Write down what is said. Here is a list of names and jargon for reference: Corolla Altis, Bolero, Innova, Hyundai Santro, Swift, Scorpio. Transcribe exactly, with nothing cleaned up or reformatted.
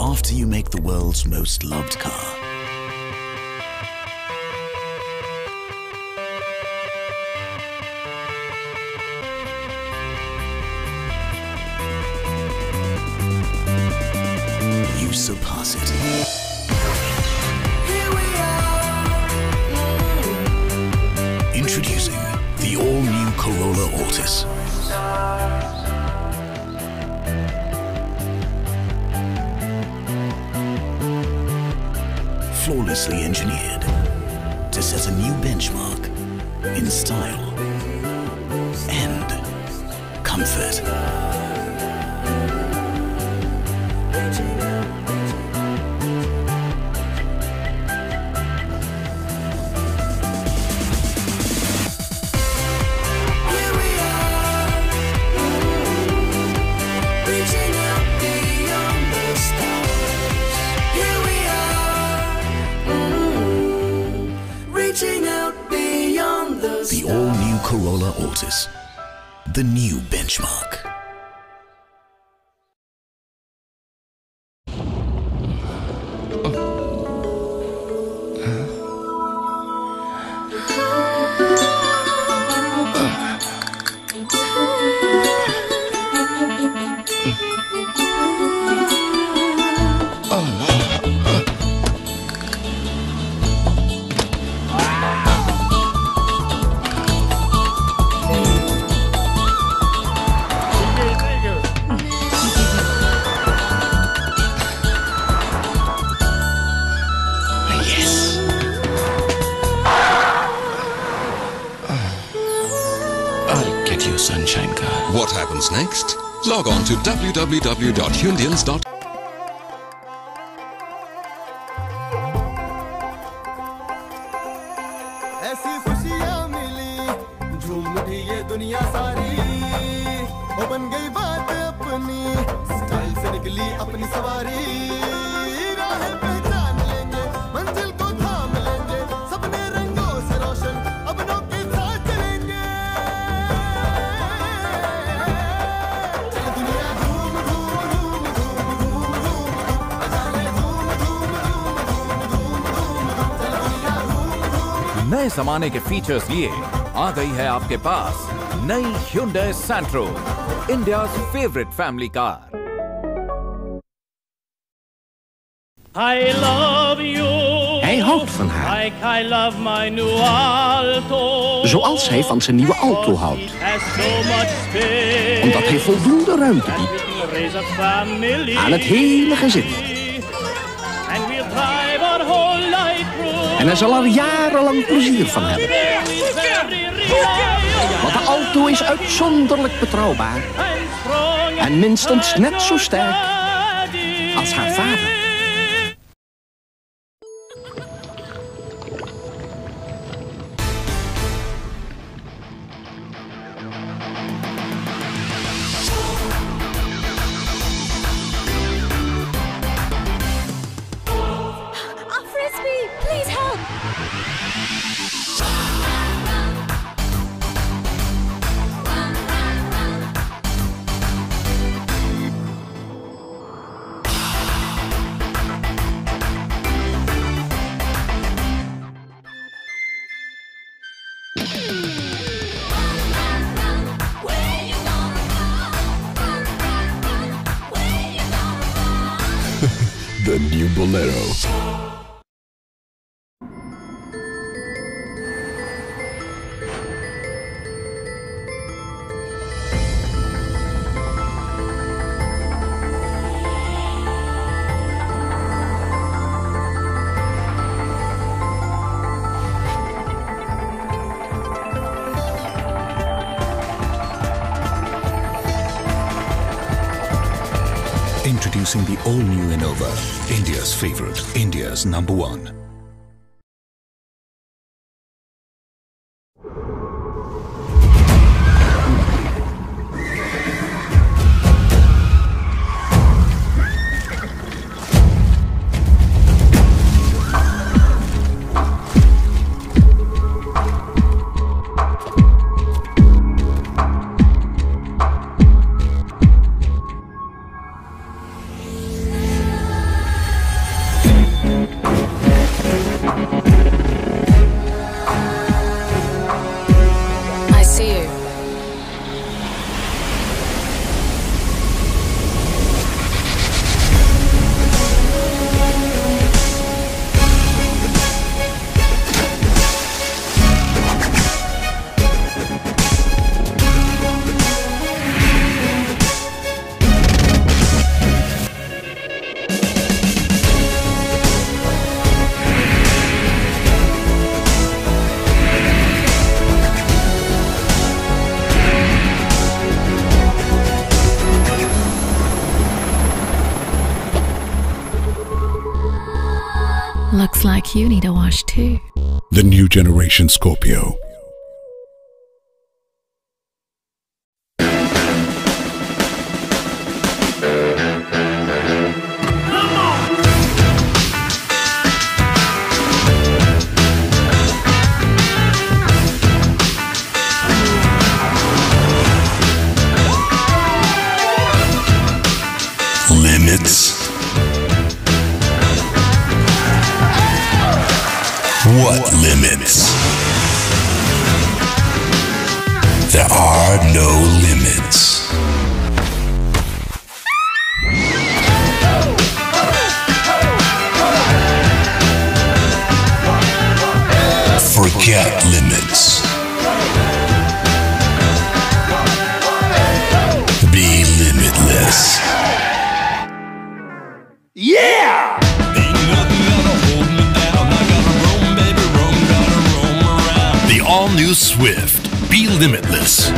After you make the world's most loved car. You surpass it. Here we are. Introducing the all-new Corolla Altis. Flawlessly engineered to set a new benchmark in style and comfort. Here we are, reaching out beyond the stars. Here we are. Out beyond the the all-new Corolla Altis, the new benchmark. Sunshine car. What happens next? Log on to w w w dot hyundaians dot com. ऐसी खुशियां मिली झूम उठी ये दुनिया सारी ओ बन गई बात अपनी स्टाइल से निकली अपनी सवारी राह पहचान लेंगे मंजिल को थाम लेंगे सपने रंगों से रोशन अपनों के साथ चलेंगे नए जमाने के फीचर्स लिए आ गई है आपके पास नई Hyundai Santro, India's favorite family car. I love you. Hij houdt van haar. Like I love my new Alto. Zoals hij van zijn nieuwe Alto houdt. So omdat hij voldoende ruimte biedt aan het hele gezin. En hij zal er jarenlang plezier van hebben. Want de Alto is uitzonderlijk betrouwbaar. En minstens net zo sterk als haar vader. The new Bolero. Introducing the all-new Innova, India's favorite, India's number one. Looks like you need a wash too. The new generation Scorpio. Limits. What limits? There are no limits. Forget limits. Be limitless. Yeah! All new Swift. Be limitless.